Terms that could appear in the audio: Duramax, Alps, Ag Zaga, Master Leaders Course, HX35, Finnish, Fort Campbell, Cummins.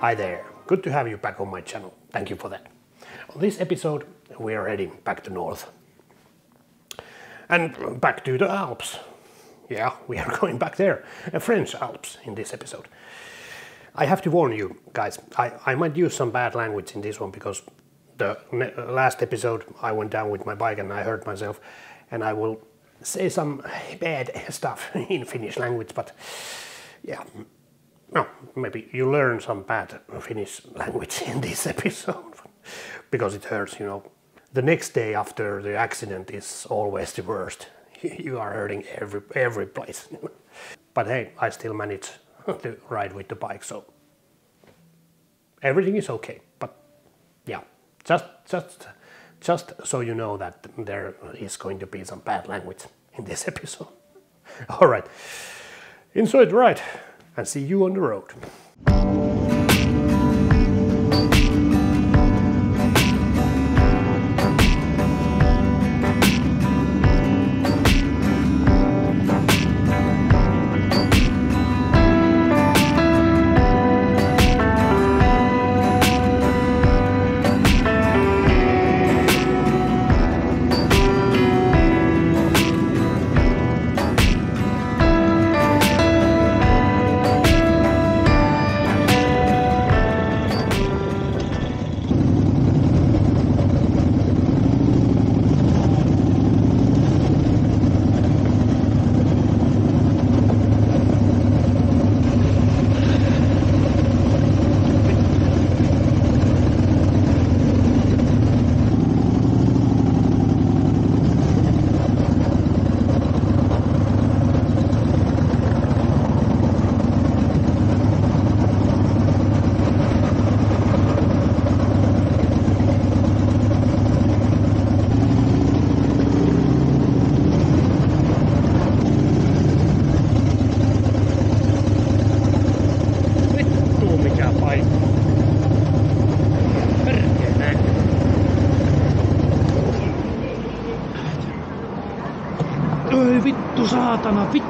Hi there, good to have you back on my channel, thank you for that. On this episode we are heading back to north. And back to the Alps. Yeah, we are going back there. The French Alps in this episode. I have to warn you guys, I might use some bad language in this one because the last episode I went down with my bike and I hurt myself and I will say some bad stuff in Finnish language, but yeah. No, maybe you learn some bad Finnish language in this episode, because it hurts, you know. The next day after the accident is always the worst. You are hurting every place. But hey, I still managed to ride with the bike, so everything is okay. But yeah, just so you know that there is going to be some bad language in this episode. All right, enjoy the ride. And see you on the road. Vittu saatana, vittu!